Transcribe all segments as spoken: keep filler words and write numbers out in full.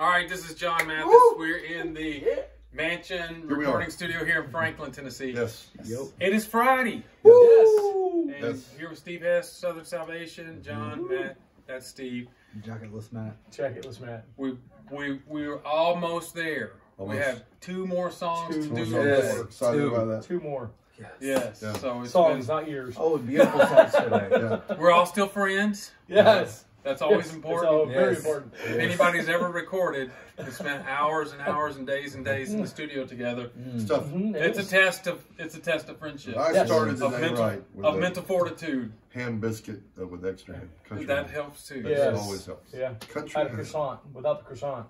All right, this is John Mathis. Woo! We're in the mansion here recording studio here in Franklin, Tennessee. Yes. Yes. It is Friday. Woo! Yes. And yes. Here with Steve Hess, Southern Salvation, John, Woo! Matt, that's Steve. Jacketless Matt. Jacketless Matt. We, we, we're almost there. Almost. We have two more songs two to more do. Songs. Yes. We're excited two. About that. Two more. Yes. Yes. Yeah. So it's songs, been... not yours. Oh, beautiful songs today. Yeah. We're all still friends. Yes. That's always yes. important. All yes. Very important. Yes. If anybody's ever recorded and spent hours and hours and days and days in the studio together, mm. Stuff. It's a test of it's a test of friendship. I yes. started today of mental, right with of mental fortitude. Ham biscuit uh, with extra ham. Country that ham. Helps too. That yes. always helps. Yeah. Country croissant without the croissant.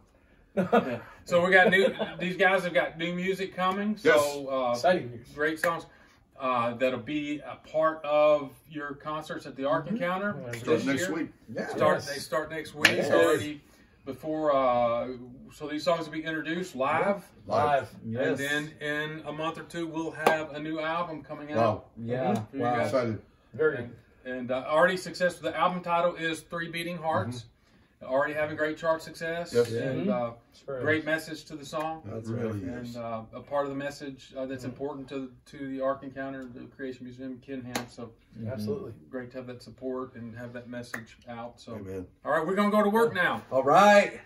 Yeah. So we got new. These guys have got new music coming. Yes. So uh, exciting news. Great songs. Uh, that'll be a part of your concerts at the Ark Encounter. Mm-hmm. Start this next year. Week. Yes. Start, they start next week. Yes. Already before, uh, so these songs will be introduced live. Live. Yes. And then in a month or two, we'll have a new album coming out. Wow. Yeah. Mm-hmm. Wow. Guys, excited. Very good. And, and uh, already successful. The album title is Three Beating Hearts. Mm-hmm. Already having great chart success, yes. and uh, great message to the song. That's really and is. Uh, a part of the message uh, that's mm-hmm. important to to the Ark Encounter, the Creation Museum, Ken Ham. So absolutely mm-hmm. great to have that support and have that message out. So, amen. All right, we're gonna go to work now. All right.